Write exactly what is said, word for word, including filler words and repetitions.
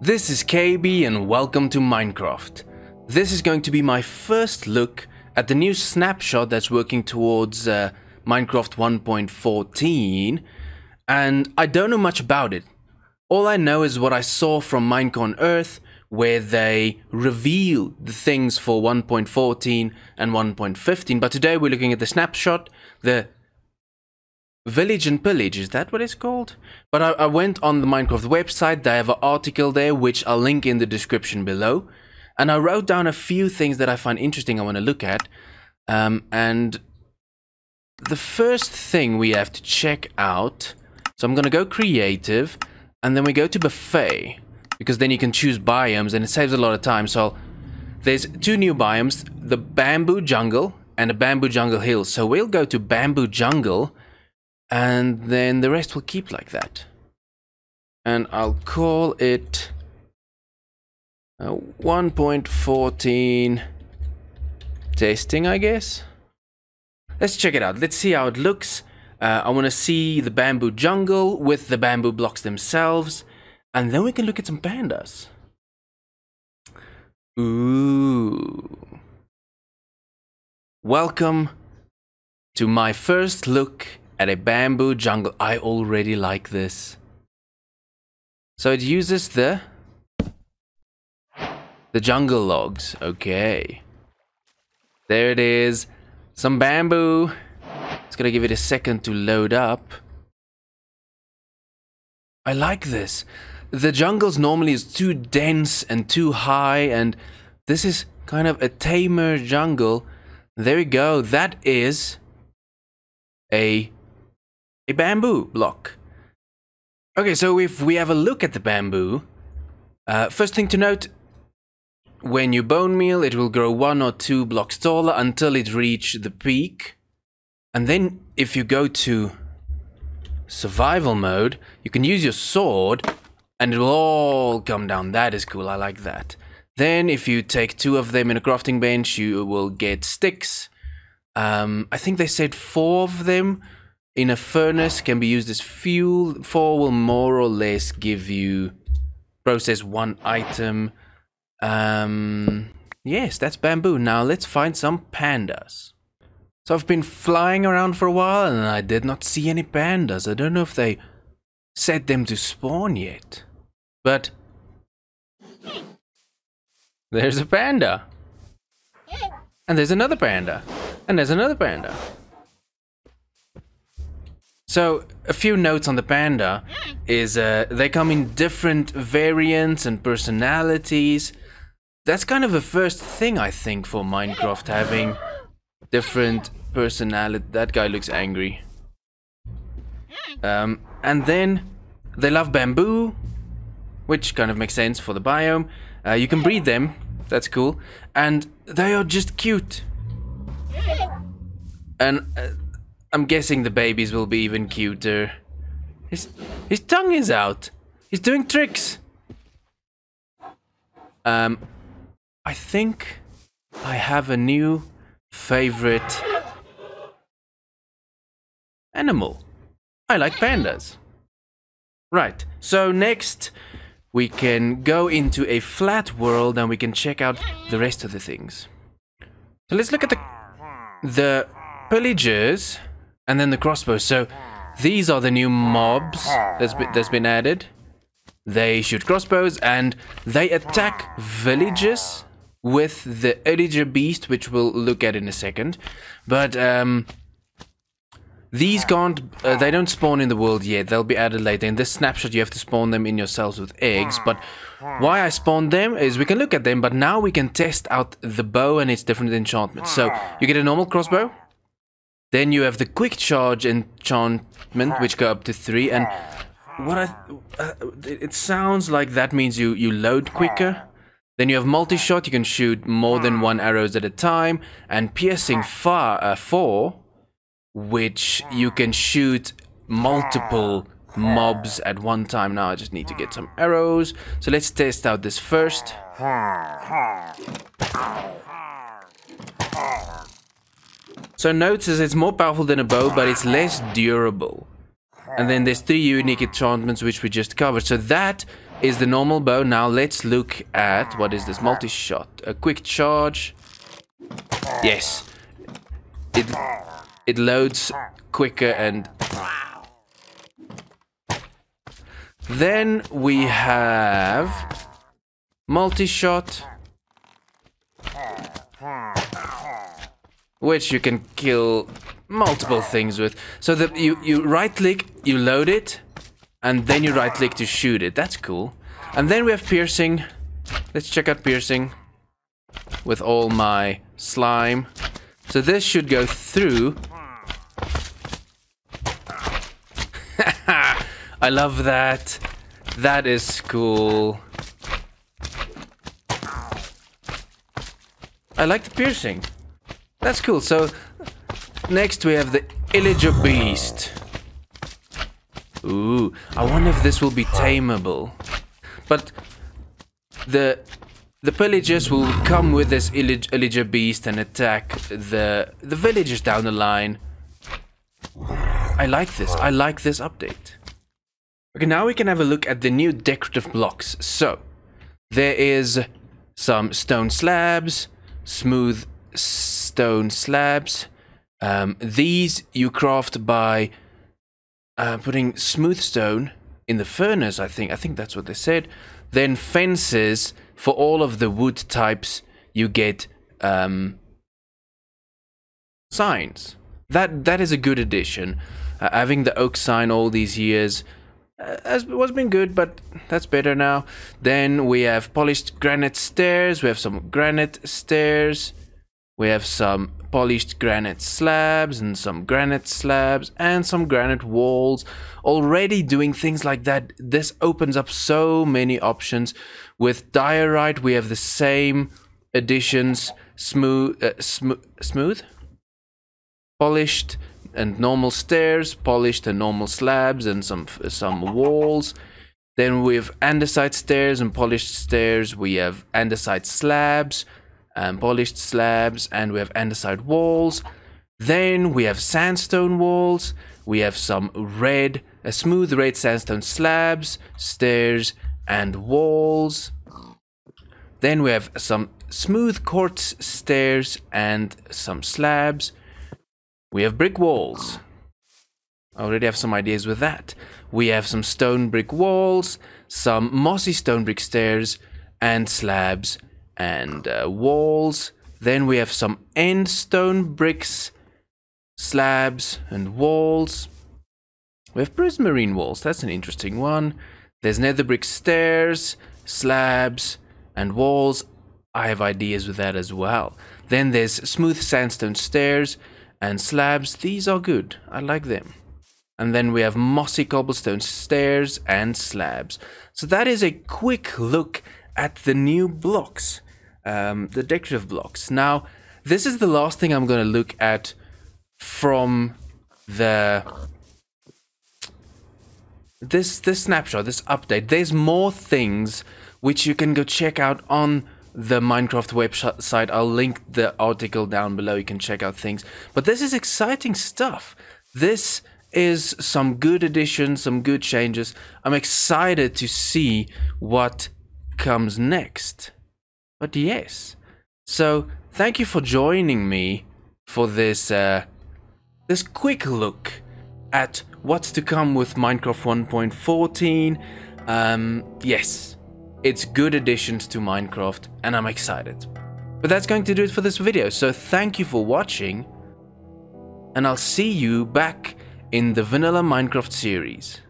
This is K B and welcome to Minecraft. This is going to be my first look at the new snapshot that's working towards uh, Minecraft one point fourteen, and I don't know much about it. All I know is what I saw from Minecon Earth, where they reveal the things for one point fourteen and one point fifteen, but today we're looking at the snapshot, the Village and Pillage, is that what it's called? But I, I went on the Minecraft website, they have an article there, which I'll link in the description below, and I wrote down a few things that I find interesting I want to look at, um, and the first thing we have to check out, so I'm going to go creative, and then we go to buffet, because then you can choose biomes and it saves a lot of time. So I'll, there's two new biomes, the Bamboo Jungle and the Bamboo Jungle Hills. So we'll go to Bamboo Jungle and then the rest will keep like that. And I'll call it uh, one point fourteen testing, I guess. Let's check it out. Let's see how it looks. Uh, I want to see the Bamboo Jungle with the bamboo blocks themselves. And then we can look at some pandas. Ooh. Welcome to my first look at a bamboo jungle. I already like this. So it uses the the jungle logs. Okay. There it is. Some bamboo. It's gonna give it a second to load up. I like this. The jungles normally is too dense and too high, and this is kind of a tamer jungle. There we go. That is a, a bamboo block. Okay, so if we have a look at the bamboo, uh, first thing to note, when you bone meal, it will grow one or two blocks taller until it reaches the peak. And then if you go to survival mode, you can use your sword and it will all come down. That is cool. I like that. Then if you take two of them in a crafting bench, you will get sticks. Um, I think they said four of them in a furnace can be used as fuel. Four will more or less give you process one item. Um, yes, that's bamboo. Now let's find some pandas. So I've been flying around for a while and I did not see any pandas. I don't know if they set them to spawn yet, but there's a panda, and there's another panda, and there's another panda. So a few notes on the panda is uh, they come in different variants and personalities. That's kind of a first thing, I think, for Minecraft, having different personality. That guy looks angry. Um, and then they love bamboo, which kind of makes sense for the biome. Uh, you can breed them. That's cool. And they are just cute. And uh, I'm guessing the babies will be even cuter. His, his tongue is out. He's doing tricks. Um, I think I have a new favorite animal. I like pandas. Right, so next we can go into a flat world and we can check out the rest of the things. So let's look at the the pillagers and then the crossbows. So these are the new mobs that's been, that's been added. They shoot crossbows and they attack villages with the Illager Beast, which we'll look at in a second. But um these can't, uh, they don't spawn in the world yet, they'll be added later. In this snapshot you have to spawn them in yourselves with eggs, but why I spawned them is we can look at them, but now we can test out the bow and its different enchantments. So you get a normal crossbow, then you have the quick charge enchantment, which go up to three, and what I, uh, it sounds like that means you, you load quicker. Then you have multi-shot, you can shoot more than one arrows at a time, and piercing fire, uh, four, which you can shoot multiple mobs at one time. Now I just need to get some arrows. So let's test out this first. So notice it's more powerful than a bow, but it's less durable. And then there's three unique enchantments which we just covered. So that is the normal bow. Now let's look at, what is this? Multi-shot. A quick charge. Yes. It, it loads quicker and... Then we have multi-shot, which you can kill multiple things with. So that you, you right-click, you load it, and then you right-click to shoot it. That's cool. And then we have piercing. Let's check out piercing with all my slime. So this should go through. I love that. That is cool. I like the piercing. That's cool. So next we have the Illager Beast. Ooh, I wonder if this will be tameable. But the the pillagers will come with this Illager Beast and attack the the villagers down the line. I like this. I like this update. Okay, now we can have a look at the new decorative blocks. So, there is some stone slabs, smooth stone slabs. Um, these you craft by uh, putting smooth stone in the furnace, I think. I think that's what they said. Then fences, for all of the wood types, you get um, signs. That, that is a good addition. Uh, having the oak sign all these years... Has was been good, but that's better now. Then we have polished granite stairs. We have some granite stairs. We have some polished granite slabs and some granite slabs and some granite walls. Already doing things like that. This opens up so many options. With diorite, we have the same additions: smooth, uh, sm smooth, polished. And normal stairs, polished and normal slabs, and some some walls. Then we have andesite stairs and polished stairs. We have andesite slabs and polished slabs, and we have andesite walls. Then we have sandstone walls. We have some red, a smooth red sandstone slabs, stairs, and walls. Then we have some smooth quartz stairs and some slabs. We have brick walls. I already have some ideas with that. We have some stone brick walls, some mossy stone brick stairs, and slabs and uh, walls. Then we have some end stone bricks, slabs, and walls. We have prismarine walls. That's an interesting one. There's nether brick stairs, slabs, and walls. I have ideas with that as well. Then there's smooth sandstone stairs and slabs. These are good. I like them. And then we have mossy cobblestone stairs and slabs. So that is a quick look at the new blocks, um, the decorative blocks. Now, this is the last thing I'm going to look at from the this this snapshot, this update. There's more things which you can go check out on the Minecraft website. I'll link the article down below. You can check out things. But this is exciting stuff. This is some good additions, some good changes. I'm excited to see what comes next. But yes. So thank you for joining me for this, uh, this quick look at what's to come with Minecraft one point fourteen. Um, yes. It's good additions to Minecraft, and I'm excited. But that's going to do it for this video, so thank you for watching, and I'll see you back in the vanilla Minecraft series.